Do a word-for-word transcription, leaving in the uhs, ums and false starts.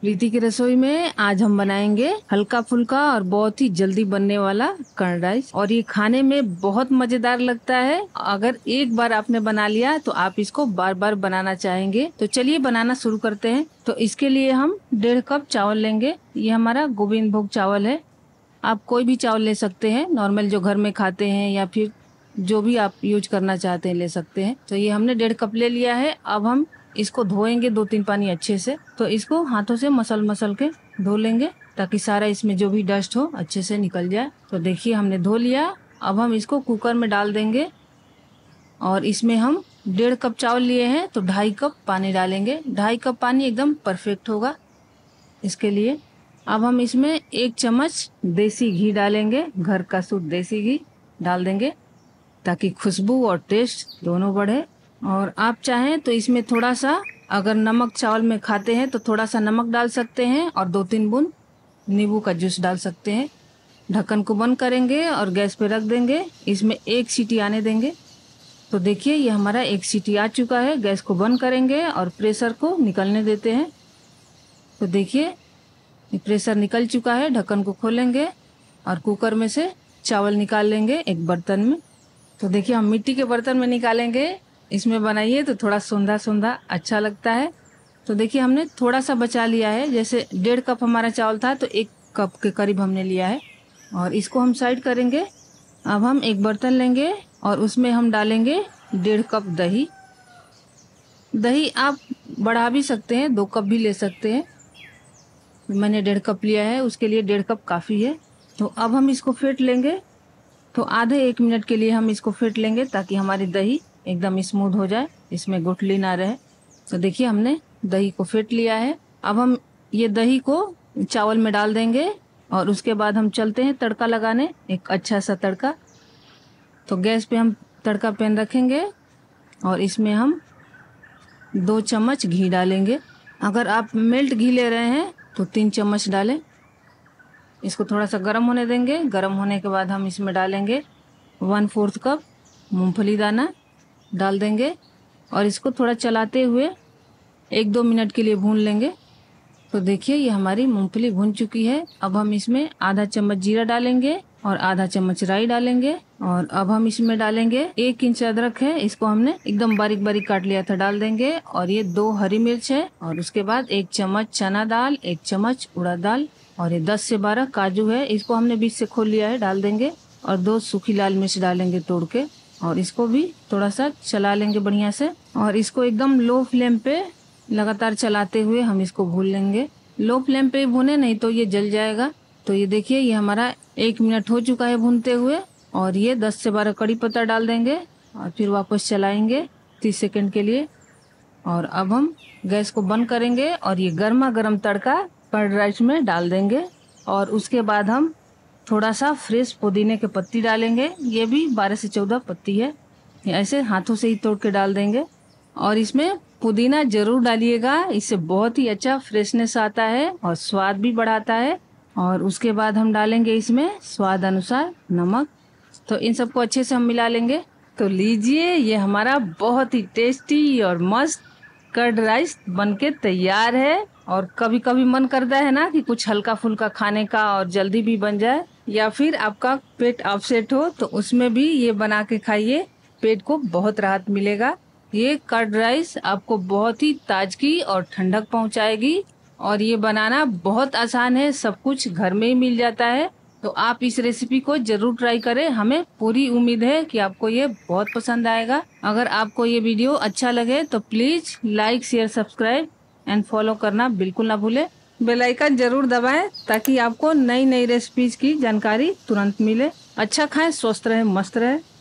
प्रीति की रसोई में आज हम बनाएंगे हल्का फुल्का और बहुत ही जल्दी बनने वाला कर्ड राइस। और ये खाने में बहुत मजेदार लगता है। अगर एक बार आपने बना लिया तो आप इसको बार बार बनाना चाहेंगे। तो चलिए बनाना शुरू करते हैं। तो इसके लिए हम डेढ़ कप चावल लेंगे। ये हमारा गोविंद भोग चावल है। आप कोई भी चावल ले सकते हैं, नॉर्मल जो घर में खाते हैं या फिर जो भी आप यूज करना चाहते हैं ले सकते हैं। तो ये हमने डेढ़ कप ले लिया है। अब हम इसको धोएंगे दो तीन पानी अच्छे से। तो इसको हाथों से मसल मसल के धो लेंगे ताकि सारा इसमें जो भी डस्ट हो अच्छे से निकल जाए। तो देखिए हमने धो लिया। अब हम इसको कुकर में डाल देंगे और इसमें हम डेढ़ कप चावल लिए हैं तो ढाई कप पानी डालेंगे। ढाई कप पानी एकदम परफेक्ट होगा इसके लिए। अब हम इसमें एक चम्मच देसी घी डालेंगे, घर का शुद्ध देसी घी डाल देंगे ताकि खुशबू और टेस्ट दोनों बढ़े। और आप चाहें तो इसमें थोड़ा सा, अगर नमक चावल में खाते हैं तो थोड़ा सा नमक डाल सकते हैं और दो तीन बूंद नींबू का जूस डाल सकते हैं। ढक्कन को बंद करेंगे और गैस पे रख देंगे। इसमें एक सीटी आने देंगे। तो देखिए ये हमारा एक सीटी आ चुका है। गैस को बंद करेंगे और प्रेशर को निकलने देते हैं। तो देखिए प्रेशर निकल चुका है। ढक्कन को खोलेंगे और कुकर में से चावल निकाल लेंगे एक बर्तन में। तो देखिए हम मिट्टी के बर्तन में निकालेंगे। इसमें बनाइए तो थोड़ा सोंधा सोंधा अच्छा लगता है। तो देखिए हमने थोड़ा सा बचा लिया है। जैसे डेढ़ कप हमारा चावल था तो एक कप के करीब हमने लिया है। और इसको हम साइड करेंगे। अब हम एक बर्तन लेंगे और उसमें हम डालेंगे डेढ़ कप दही। दही आप बढ़ा भी सकते हैं, दो कप भी ले सकते हैं। मैंने डेढ़ कप लिया है, उसके लिए डेढ़ कप काफ़ी है। तो अब हम इसको फेंट लेंगे। तो आधे एक मिनट के लिए हम इसको फेंट लेंगे ताकि हमारी दही एकदम स्मूथ हो जाए, इसमें गुठली ना रहे। तो देखिए हमने दही को फेंट लिया है। अब हम ये दही को चावल में डाल देंगे और उसके बाद हम चलते हैं तड़का लगाने, एक अच्छा सा तड़का। तो गैस पे हम तड़का पैन रखेंगे और इसमें हम दो चम्मच घी डालेंगे। अगर आप मेल्ट घी ले रहे हैं तो तीन चम्मच डालें। इसको थोड़ा सा गर्म होने देंगे। गर्म होने के बाद हम इसमें डालेंगे वन फोर्थ कप मूँगफली दाना डाल देंगे और इसको थोड़ा चलाते हुए एक दो मिनट के लिए भून लेंगे। तो देखिए ये हमारी मूंगफली भून चुकी है। अब हम इसमें आधा चम्मच जीरा डालेंगे और आधा चम्मच राई डालेंगे। और अब हम इसमें डालेंगे एक इंच अदरक है, इसको हमने एकदम बारीक बारीक काट लिया था, डाल देंगे। और ये दो हरी मिर्च है और उसके बाद एक चम्मच चना दाल, एक चम्मच उड़द दाल और ये दस से बारह काजू है, इसको हमने बीच से खोल लिया है, डाल देंगे। और दो सूखी लाल मिर्च डालेंगे तोड़ के और इसको भी थोड़ा सा चला लेंगे बढ़िया से। और इसको एकदम लो फ्लेम पे लगातार चलाते हुए हम इसको भून लेंगे। लो फ्लेम पे भूने, नहीं तो ये जल जाएगा। तो ये देखिए ये हमारा एक मिनट हो चुका है भूनते हुए। और ये दस से बारह कड़ी पत्ता डाल देंगे और फिर वापस चलाएंगे तीस सेकेंड के लिए। और अब हम गैस को बंद करेंगे और ये गर्मा गर्म तड़का कर्ड राइस में डाल देंगे। और उसके बाद हम थोड़ा सा फ्रेश पुदीने के पत्ती डालेंगे। ये भी बारह से चौदह पत्ती है, ऐसे हाथों से ही तोड़ के डाल देंगे। और इसमें पुदीना ज़रूर डालिएगा, इससे बहुत ही अच्छा फ्रेशनेस आता है और स्वाद भी बढ़ाता है। और उसके बाद हम डालेंगे इसमें स्वाद अनुसार नमक। तो इन सबको अच्छे से हम मिला लेंगे। तो लीजिए ये हमारा बहुत ही टेस्टी और मस्त कर्ड राइस बनके तैयार है। और कभी कभी मन करता है ना कि कुछ हल्का फुल्का खाने का और जल्दी भी बन जाए, या फिर आपका पेट अपसेट हो तो उसमें भी ये बना के खाइए, पेट को बहुत राहत मिलेगा। ये कर्ड राइस आपको बहुत ही ताजगी और ठंडक पहुंचाएगी और ये बनाना बहुत आसान है, सब कुछ घर में ही मिल जाता है। तो आप इस रेसिपी को जरूर ट्राई करें। हमें पूरी उम्मीद है कि आपको ये बहुत पसंद आएगा। अगर आपको ये वीडियो अच्छा लगे तो please like, share, subscribe and follow करना बिल्कुल ना भूलें। बेल आइकन जरूर दबाएं ताकि आपको नई नई रेसिपीज की जानकारी तुरंत मिले। अच्छा खाएं, स्वस्थ रहें, मस्त रहें।